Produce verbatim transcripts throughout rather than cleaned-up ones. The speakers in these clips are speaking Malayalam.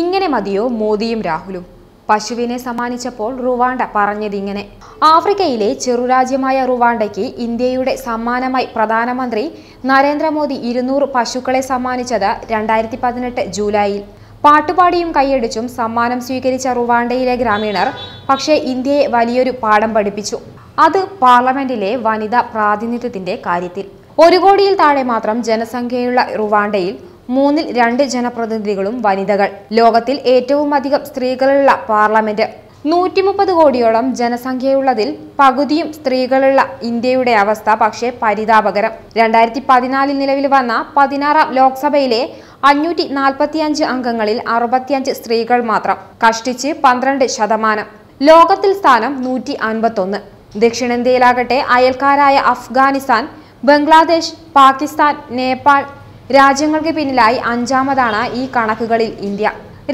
ഇങ്ങനെ മതിയോ മോദിയും രാഹുലും? പശുവിനെ സമ്മാനിച്ചപ്പോൾ റുവാണ്ട പറഞ്ഞതിങ്ങനെ. ആഫ്രിക്കയിലെ ചെറുരാജ്യമായ റുവാണ്ടയ്ക്ക് ഇന്ത്യയുടെ സമ്മാനമായി പ്രധാനമന്ത്രി നരേന്ദ്രമോദി ഇരുന്നൂറ് പശുക്കളെ സമ്മാനിച്ചത് രണ്ടായിരത്തി പതിനെട്ട് ജൂലൈയിൽ. പാട്ടുപാടിയും കൈയടിച്ചും സമ്മാനം സ്വീകരിച്ച റുവാണ്ടയിലെ ഗ്രാമീണർ പക്ഷേ ഇന്ത്യയെ വലിയൊരു പാഠം പഠിപ്പിച്ചു. അത് പാർലമെന്റിലെ വനിതാ പ്രാതിനിധ്യത്തിന്റെ കാര്യത്തിൽ. ഒരു കോടിയിൽ താഴെ മാത്രം ജനസംഖ്യയുള്ള റുവാണ്ടയിൽ മൂന്നിൽ രണ്ട് ജനപ്രതിനിധികളും വനിതകൾ. ലോകത്തിൽ ഏറ്റവും അധികം സ്ത്രീകളുള്ള പാർലമെന്റ്. നൂറ്റി മുപ്പത് കോടിയോളം ജനസംഖ്യയുള്ളതിൽ പകുതിയും സ്ത്രീകളുള്ള ഇന്ത്യയുടെ അവസ്ഥ പക്ഷേ പരിതാപകരം. രണ്ടായിരത്തി പതിനാലിൽ നിലവിൽ വന്ന പതിനാറാം ലോക്സഭയിലെ അഞ്ഞൂറ്റി നാൽപ്പത്തി അഞ്ച് അംഗങ്ങളിൽ അറുപത്തിയഞ്ച് സ്ത്രീകൾ മാത്രം, കഷ്ടിച്ച് പന്ത്രണ്ട് ശതമാനം. ലോകത്തിൽ സ്ഥാനം നൂറ്റി അൻപത്തൊന്ന്. ദക്ഷിണേന്ത്യയിലാകട്ടെ അയൽക്കാരായ അഫ്ഗാനിസ്ഥാൻ, ബംഗ്ലദേശ്, പാക്കിസ്ഥാൻ, നേപ്പാൾ രാജ്യങ്ങൾക്ക് പിന്നിലായി അഞ്ചാമതാണ് ഈ കണക്കുകളിൽ ഇന്ത്യ.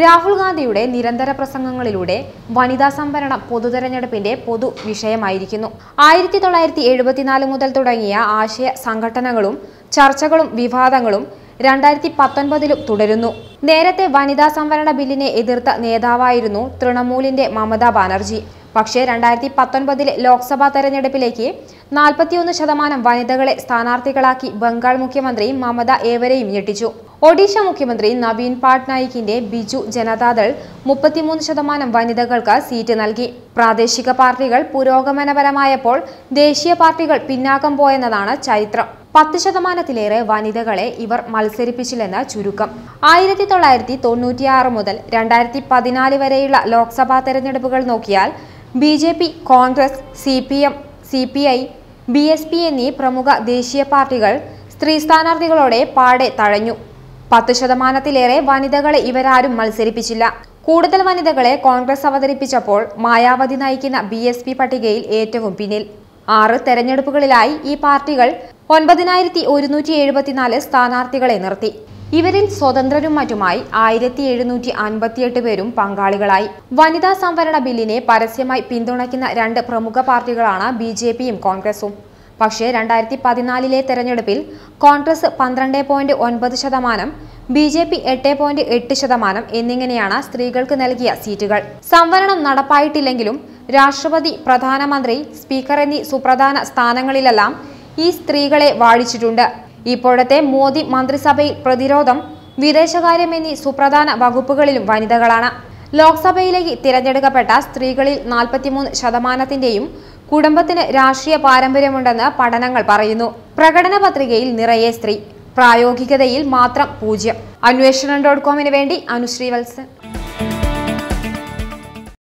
രാഹുൽ ഗാന്ധിയുടെ നിരന്തര പ്രസംഗങ്ങളിലൂടെ വനിതാ സംവരണം പൊതുതെരഞ്ഞെടുപ്പിന്റെ പൊതു വിഷയമായിരിക്കുന്നു. ആയിരത്തി തൊള്ളായിരത്തി എഴുപത്തിനാല് മുതൽ തുടങ്ങിയ ആശയ സംഘടനകളും ചർച്ചകളും വിവാദങ്ങളും രണ്ടായിരത്തി പത്തൊൻപതിലും തുടരുന്നു. നേരത്തെ വനിതാ സംവരണ ബില്ലിനെ എതിർത്ത നേതാവായിരുന്നു തൃണമൂലിന്റെ മമതാ ബാനർജി. പക്ഷേ രണ്ടായിരത്തി പത്തൊൻപതിലെ ലോക്സഭാ തെരഞ്ഞെടുപ്പിലേക്ക് നാൽപ്പത്തിയൊന്ന് ശതമാനം വനിതകളെ സ്ഥാനാർത്ഥികളാക്കി ബംഗാൾ മുഖ്യമന്ത്രി മമത ഏവരെയും ഞെട്ടിച്ചു. ഒഡീഷ മുഖ്യമന്ത്രി നവീൻ പട്നായിക്കിന്റെ ബിജു ജനതാദൾ മുപ്പത്തിമൂന്ന് ശതമാനം വനിതകൾക്ക് സീറ്റ് നൽകി. പ്രാദേശിക പാർട്ടികൾ പുരോഗമനപരമായപ്പോൾ ദേശീയ പാർട്ടികൾ പിന്നാക്കം പോയെന്നതാണ് ചരിത്രം. പത്ത് ശതമാനത്തിലേറെ വനിതകളെ ഇവർ മത്സരിപ്പിച്ചില്ലെന്ന് ചുരുക്കം. ആയിരത്തി തൊള്ളായിരത്തി തൊണ്ണൂറ്റിയാറ് മുതൽ രണ്ടായിരത്തി പതിനാല് വരെയുള്ള ലോക്സഭാ തെരഞ്ഞെടുപ്പുകൾ നോക്കിയാൽ B J P, Congress, C P M, C P I, B S P എന്നീ പ്രമുഖ ദേശീയ പാർട്ടികൾ സ്ത്രീ സ്ഥാനാർത്ഥികളോടെ പാടെ തഴഞ്ഞു. പത്ത് ശതമാനത്തിലേറെ വനിതകളെ ഇവരാരും മത്സരിപ്പിച്ചില്ല. കൂടുതൽ വനിതകളെ കോൺഗ്രസ് അവതരിപ്പിച്ചപ്പോൾ മായാവതി നയിക്കുന്ന ബി എസ് പി പട്ടികയിൽ ഏറ്റവും പിന്നിൽ. ആറ് തെരഞ്ഞെടുപ്പുകളിലായി ഈ പാർട്ടികൾ ഒൻപതിനായിരത്തി ഒരുന്നൂറ്റി എഴുപത്തിനാല് സ്ഥാനാർത്ഥികളെ നിർത്തി. ഇവരിൽ സ്വതന്ത്രരും മറ്റുമായി ആയിരത്തി എഴുന്നൂറ്റി അൻപത്തിയെട്ട് പേരും പങ്കാളികളായി. വനിതാ സംവരണ ബില്ലിനെ പരസ്യമായി പിന്തുണയ്ക്കുന്ന രണ്ട് പ്രമുഖ പാർട്ടികളാണ് ബി ജെ പിയും കോൺഗ്രസും. പക്ഷേ രണ്ടായിരത്തി പതിനാലിലെ തെരഞ്ഞെടുപ്പിൽ കോൺഗ്രസ് പന്ത്രണ്ട് പോയിന്റ് ഒൻപത് ശതമാനം, ബി ജെ പി എട്ട് പോയിന്റ് എട്ട് ശതമാനം എന്നിങ്ങനെയാണ് സ്ത്രീകൾക്ക് നൽകിയ സീറ്റുകൾ. സംവരണം നടപ്പായിട്ടില്ലെങ്കിലും രാഷ്ട്രപതി, പ്രധാനമന്ത്രി, സ്പീക്കർ എന്നീ സുപ്രധാന സ്ഥാനങ്ങളിലെല്ലാം ഈ സ്ത്രീകളെ വാഴിച്ചിട്ടുണ്ട്. ഇപ്പോഴത്തെ മോദി മന്ത്രിസഭയിൽ പ്രതിരോധം, വിദേശകാര്യം എന്നീ സുപ്രധാന വകുപ്പുകളിലും വനിതകളാണ്. ലോക്സഭയിലേക്ക് തിരഞ്ഞെടുക്കപ്പെട്ട സ്ത്രീകളിൽ നാൽപ്പത്തിമൂന്ന് ശതമാനത്തിന്റെയും കുടുംബത്തിന് രാഷ്ട്രീയ പാരമ്പര്യമുണ്ടെന്ന് പഠനങ്ങൾ പറയുന്നു. പ്രകടന പത്രികയിൽ നിറയെ സ്ത്രീ, പ്രായോഗികതയിൽ മാത്രം പൂജ്യം. അന്വേഷണം ഡോട്ട് കോമിന് വേണ്ടി അനുശ്രീ വത്സൻ.